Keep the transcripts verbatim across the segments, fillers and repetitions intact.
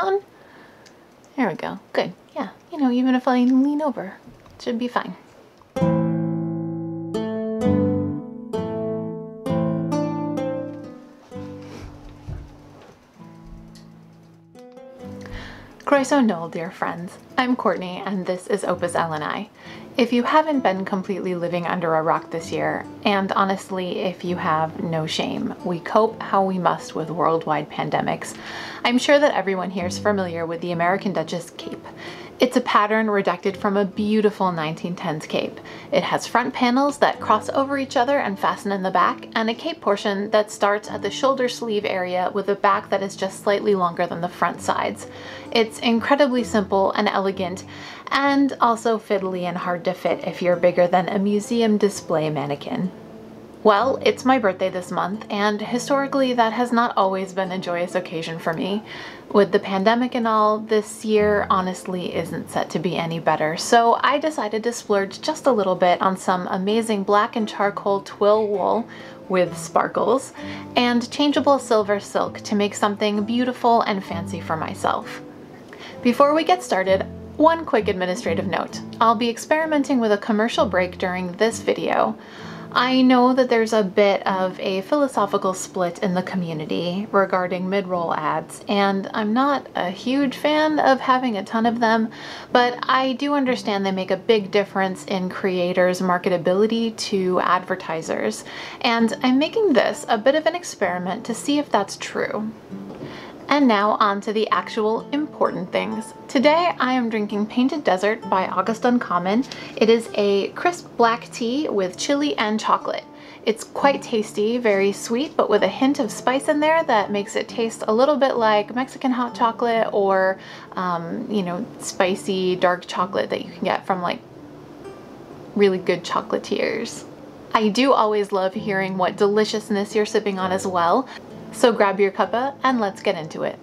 going on. There we go. Good. Yeah, you know, even if I lean over, it should be fine. Croissant, dear friends. I'm Courtney and this is Opus Elenae. If you haven't been completely living under a rock this year, and honestly, if you have, no shame. We cope how we must with worldwide pandemics. I'm sure that everyone here is familiar with the American Duchess Cape. It's a pattern redacted from a beautiful nineteen tens cape. It has front panels that cross over each other and fasten in the back, and a cape portion that starts at the shoulder sleeve area with a back that is just slightly longer than the front sides. It's incredibly simple and elegant, and also fiddly and hard to fit if you're bigger than a museum display mannequin. Well, it's my birthday this month, and historically that has not always been a joyous occasion for me. With the pandemic and all, this year honestly isn't set to be any better, so I decided to splurge just a little bit on some amazing black and charcoal twill wool with sparkles, and changeable silver silk to make something beautiful and fancy for myself. Before we get started, one quick administrative note. I'll be experimenting with a commercial break during this video. I know that there's a bit of a philosophical split in the community regarding mid-roll ads, and I'm not a huge fan of having a ton of them, but I do understand they make a big difference in creators' marketability to advertisers, and I'm making this a bit of an experiment to see if that's true. And now on to the actual important things. Today I am drinking Painted Desert by August Uncommon. It is a crisp black tea with chili and chocolate. It's quite tasty, very sweet, but with a hint of spice in there that makes it taste a little bit like Mexican hot chocolate or, um, you know, spicy dark chocolate that you can get from like really good chocolatiers. I do always love hearing what deliciousness you're sipping on as well. So grab your cuppa and let's get into it.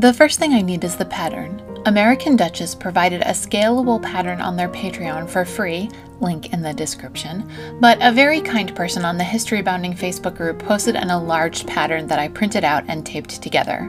The first thing I need is the pattern. American Duchess provided a scalable pattern on their Patreon for free, link in the description, but a very kind person on the History Bounding Facebook group posted an enlarged pattern that I printed out and taped together.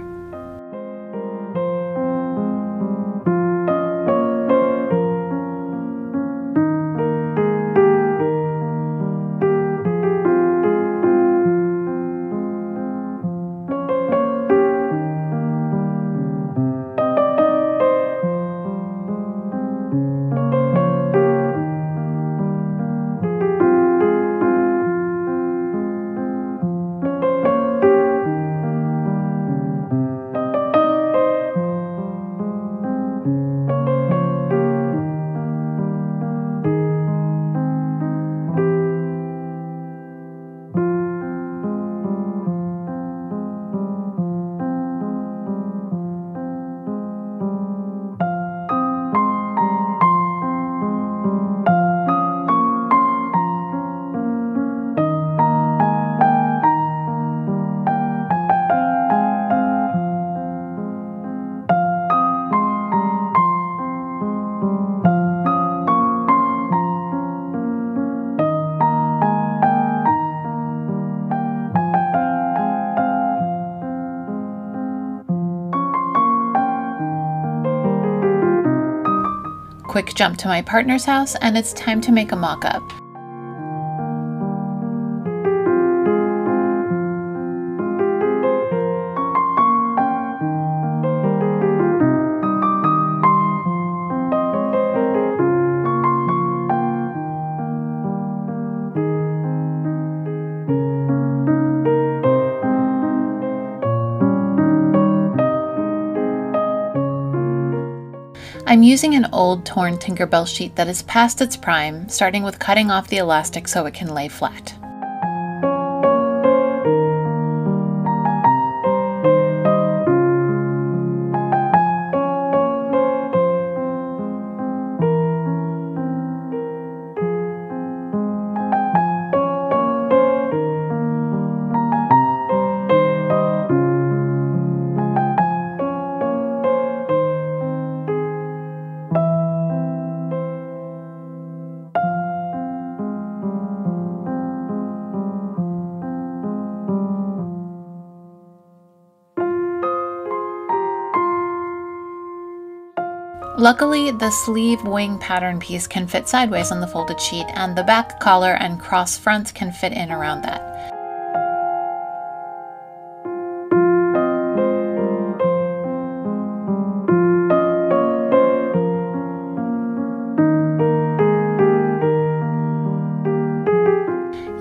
Quick jump to my partner's house, and it's time to make a mock-up. I'm using an old torn Tinker Bell sheet that is past its prime, starting with cutting off the elastic so it can lay flat. Luckily, the sleeve wing pattern piece can fit sideways on the folded sheet, and the back collar and cross fronts can fit in around that.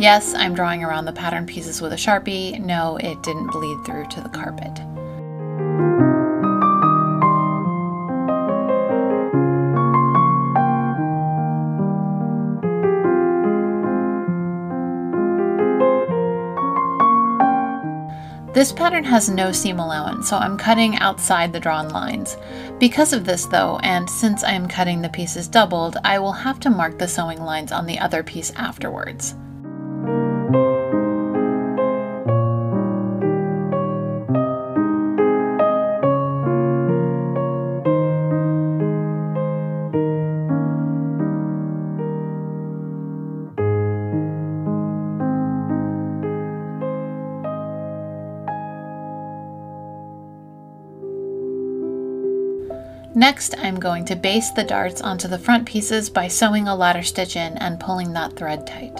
Yes, I'm drawing around the pattern pieces with a Sharpie. No, it didn't bleed through to the carpet. This pattern has no seam allowance, so I'm cutting outside the drawn lines. Because of this though, and since I am cutting the pieces doubled, I will have to mark the sewing lines on the other piece afterwards. Next, I'm going to baste the darts onto the front pieces by sewing a ladder stitch in and pulling that thread tight.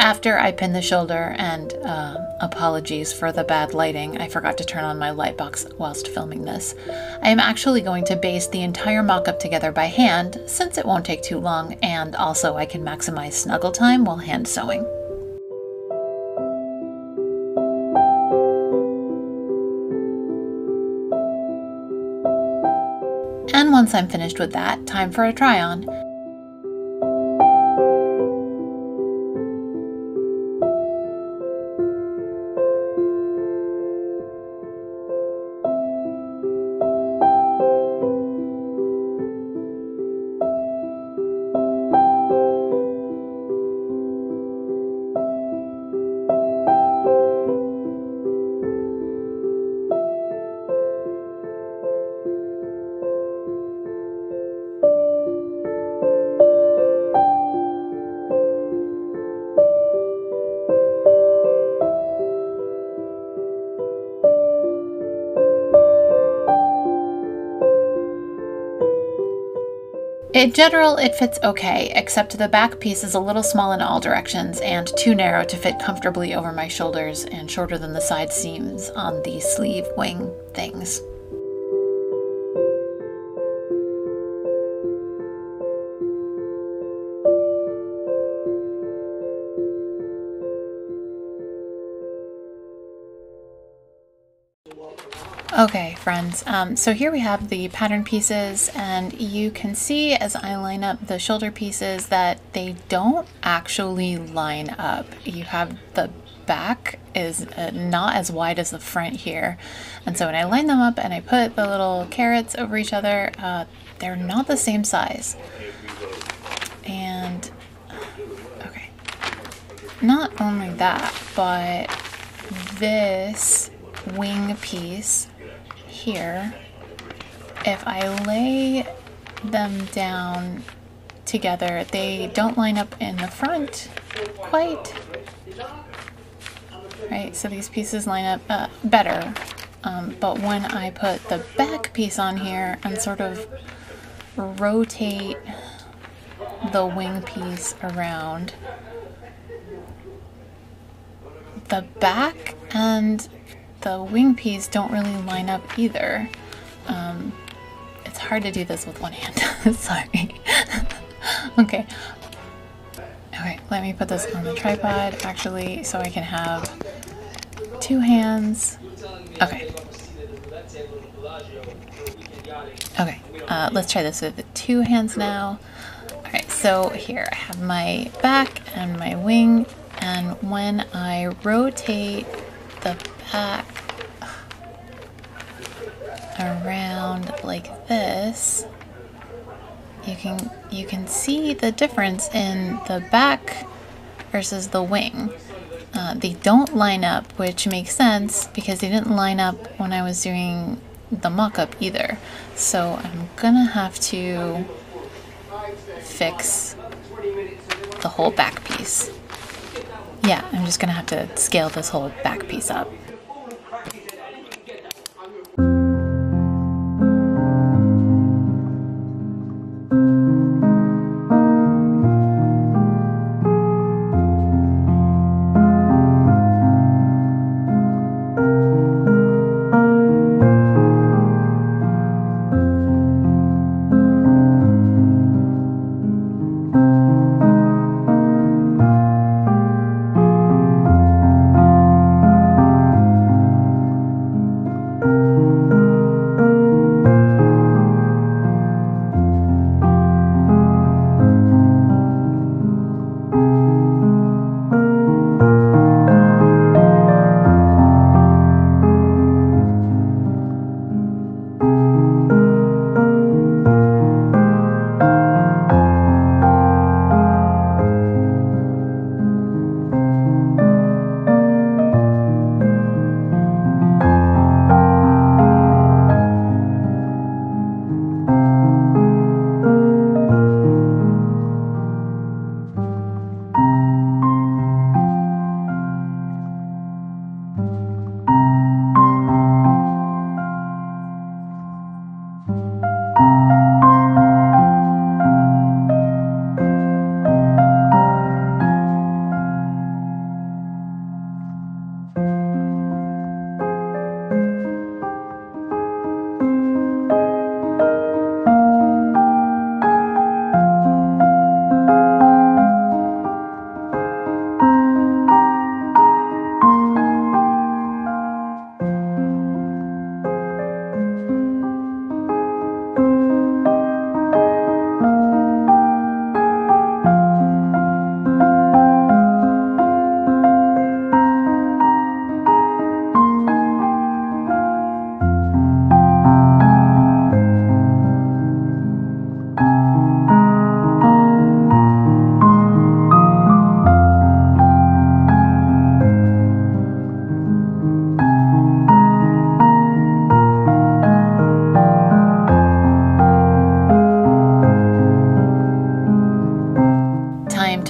After I pin the shoulder, and uh, apologies for the bad lighting, I forgot to turn on my light box whilst filming this, I am actually going to baste the entire mock-up together by hand, since it won't take too long, and also I can maximize snuggle time while hand sewing. And once I'm finished with that, time for a try-on. In general, it fits okay, except the back piece is a little small in all directions and too narrow to fit comfortably over my shoulders and shorter than the side seams on the sleeve wing things. Okay friends, um, so here we have the pattern pieces, and you can see as I line up the shoulder pieces that they don't actually line up. You have the back is uh, not as wide as the front here, and so when I line them up and I put the little carrots over each other, uh, they're not the same size. And, okay, not only that, but this wing piece here, if I lay them down together, they don't line up in the front quite, right? So these pieces line up uh, better, um, but when I put the back piece on here and sort of rotate the wing piece around, the back and the wing piece don't really line up either. Um, it's hard to do this with one hand. Sorry. Okay. Okay, let me put this on the tripod, actually, so I can have two hands. Okay. Okay, uh, let's try this with the two hands now. All right, so here I have my back and my wing, and when I rotate the back, around like this, you can you can see the difference in the back versus the wing. Uh, they don't line up, which makes sense because they didn't line up when I was doing the mock-up either. So I'm gonna have to fix the whole back piece. Yeah, I'm just gonna have to scale this whole back piece up.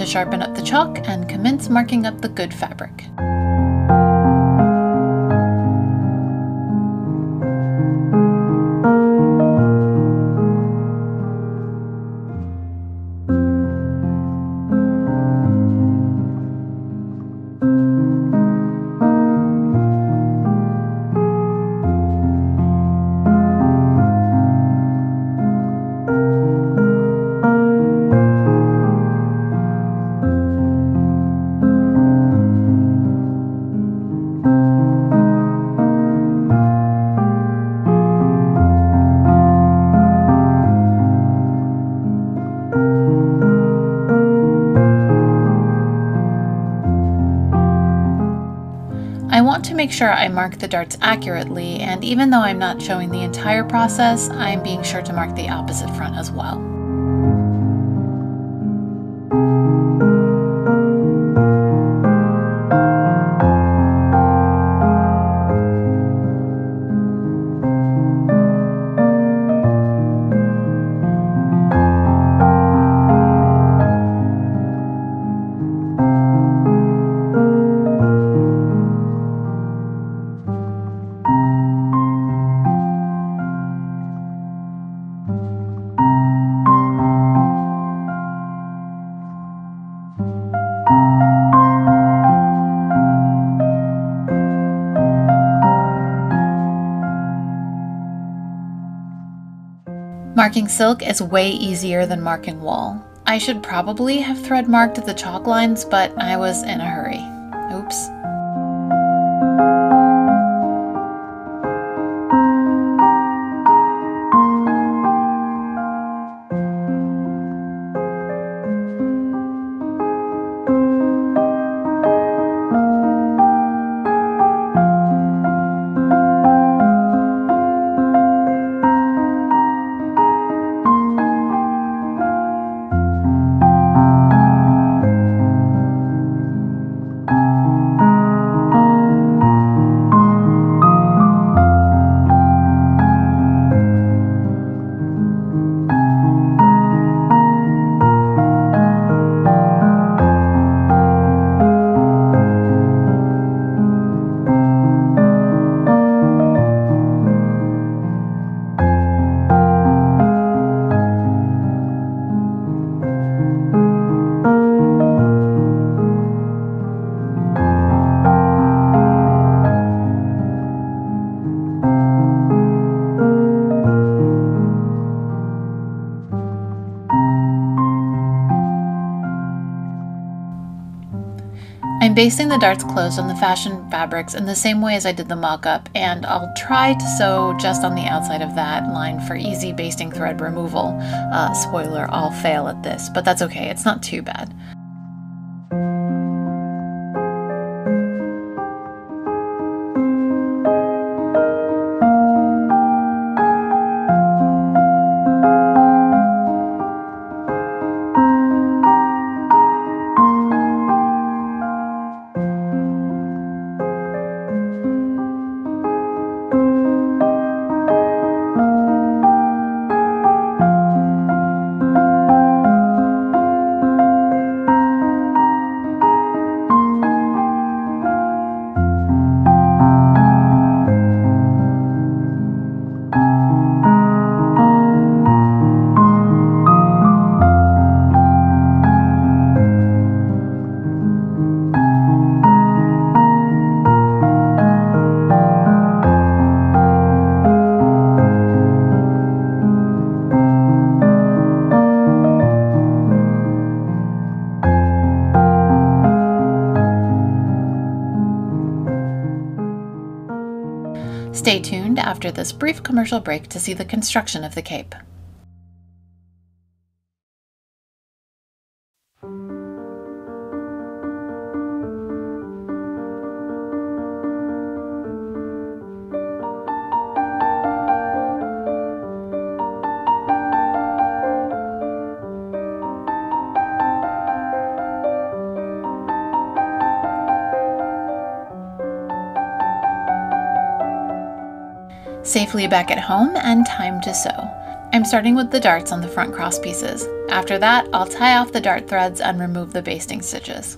Sharpen up the chalk and commence marking up the good fabric. Make sure I mark the darts accurately, and even though I'm not showing the entire process, I'm being sure to mark the opposite front as well. Marking silk is way easier than marking wool. I should probably have thread marked the chalk lines, but I was in a hurry. Oops. basting the darts closed on the fashion fabrics in the same way as I did the mock-up, and I'll try to sew just on the outside of that line for easy basting thread removal. Uh, spoiler, I'll fail at this, but that's okay, it's not too bad. Stay tuned after this brief commercial break to see the construction of the cape. Safely back at home and time to sew. I'm starting with the darts on the front cross pieces. After that, I'll tie off the dart threads and remove the basting stitches.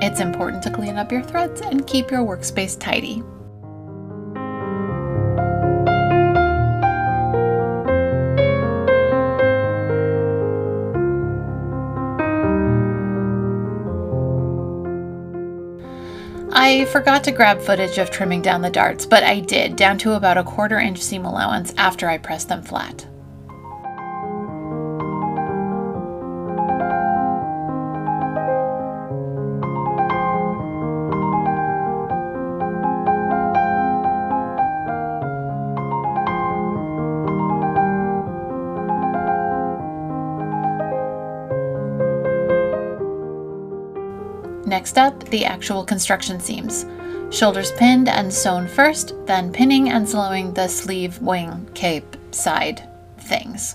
It's important to clean up your threads and keep your workspace tidy. I forgot to grab footage of trimming down the darts, but I did, down to about a quarter inch seam allowance after I pressed them flat. Next up, the actual construction seams. Shoulders pinned and sewn first, then pinning and sewing the sleeve, wing, cape, side things.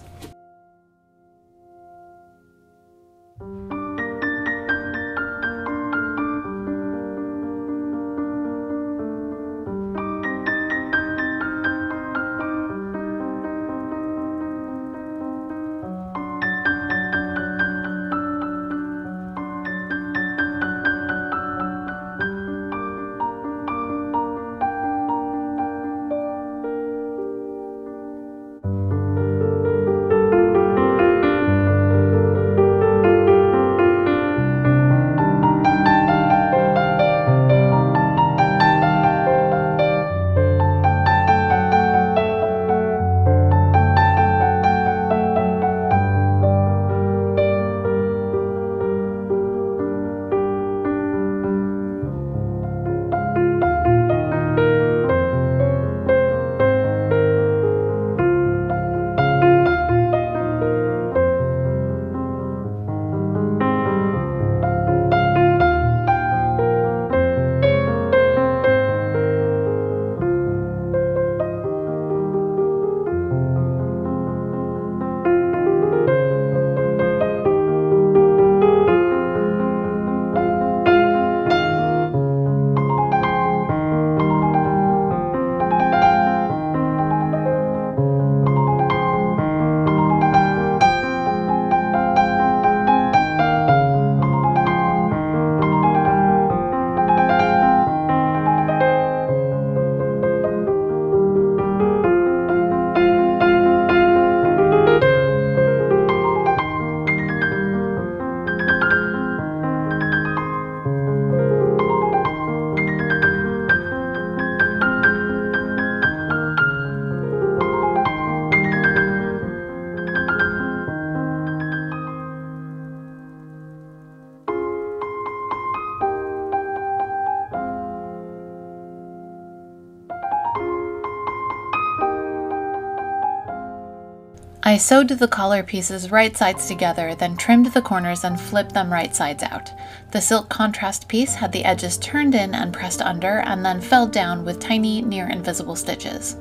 I sewed the collar pieces right sides together, then trimmed the corners and flipped them right sides out. The silk contrast piece had the edges turned in and pressed under, and then fell down with tiny, near invisible stitches.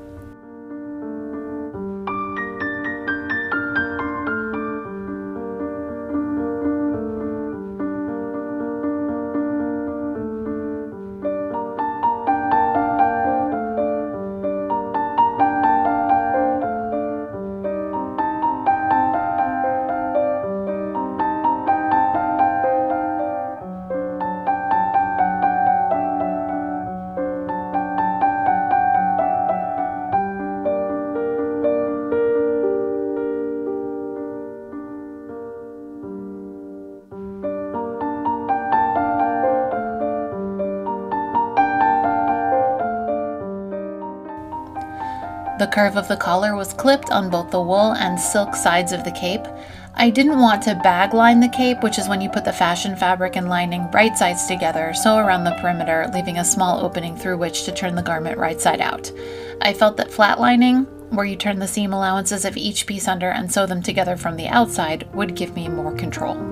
The curve of the collar was clipped on both the wool and silk sides of the cape. I didn't want to bag line the cape, which is when you put the fashion fabric and lining right sides together, sew around the perimeter, leaving a small opening through which to turn the garment right side out. I felt that flat lining, where you turn the seam allowances of each piece under and sew them together from the outside, would give me more control.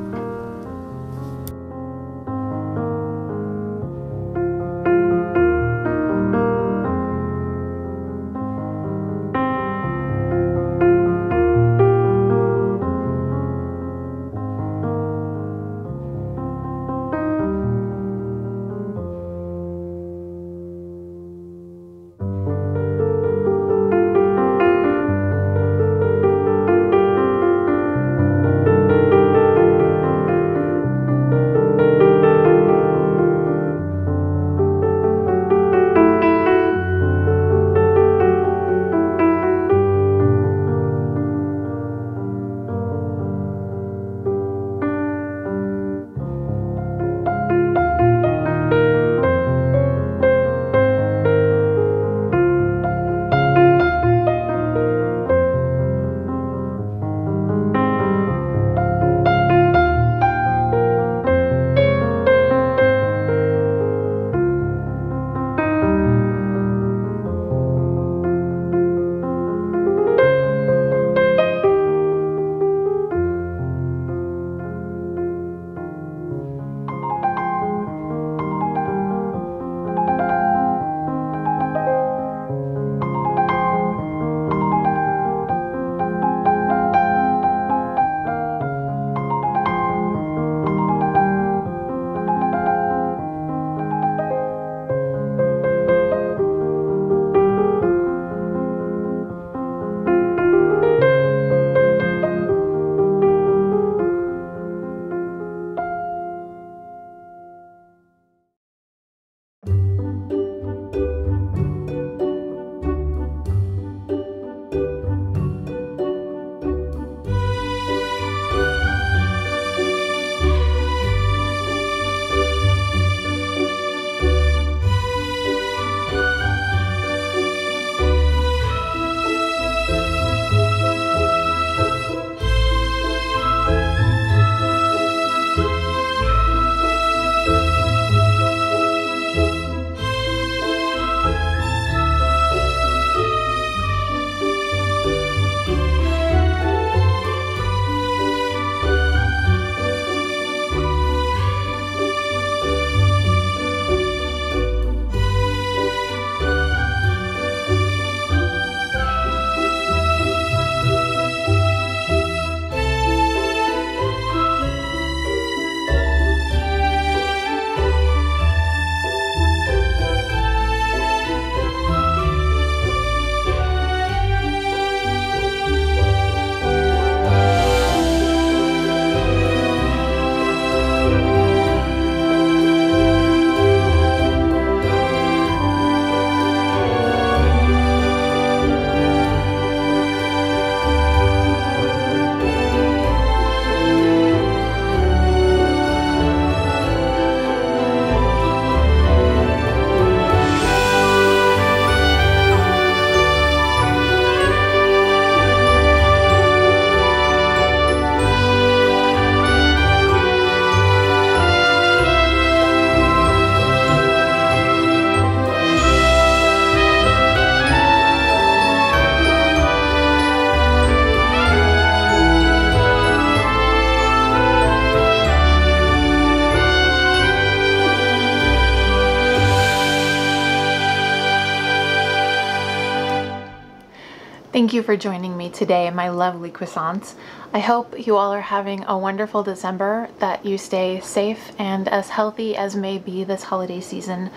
Thank you for joining me today, my lovely croissants. I hope you all are having a wonderful December, that you stay safe and as healthy as may be this holiday season,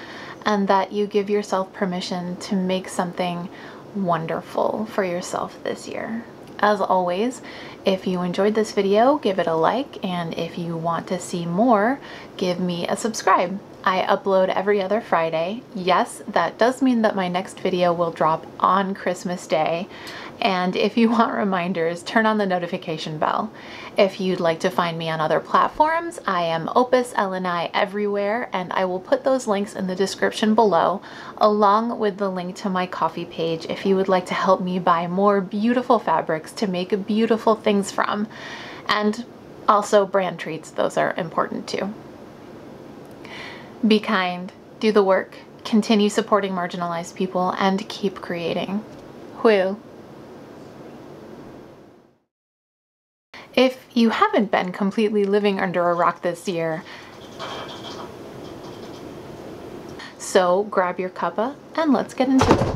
and that you give yourself permission to make something wonderful for yourself this year. As always, if you enjoyed this video, give it a like, and if you want to see more, give me a subscribe. I upload every other Friday. Yes, that does mean that my next video will drop on Christmas Day. And if you want reminders, turn on the notification bell. If you'd like to find me on other platforms, I am Opus Elenae everywhere, and I will put those links in the description below, along with the link to my Ko-fi page if you would like to help me buy more beautiful fabrics to make beautiful things from. And also brand treats, those are important too. Be kind, do the work, continue supporting marginalized people, and keep creating. Whew. If you haven't been completely living under a rock this year, so grab your cuppa and let's get into it.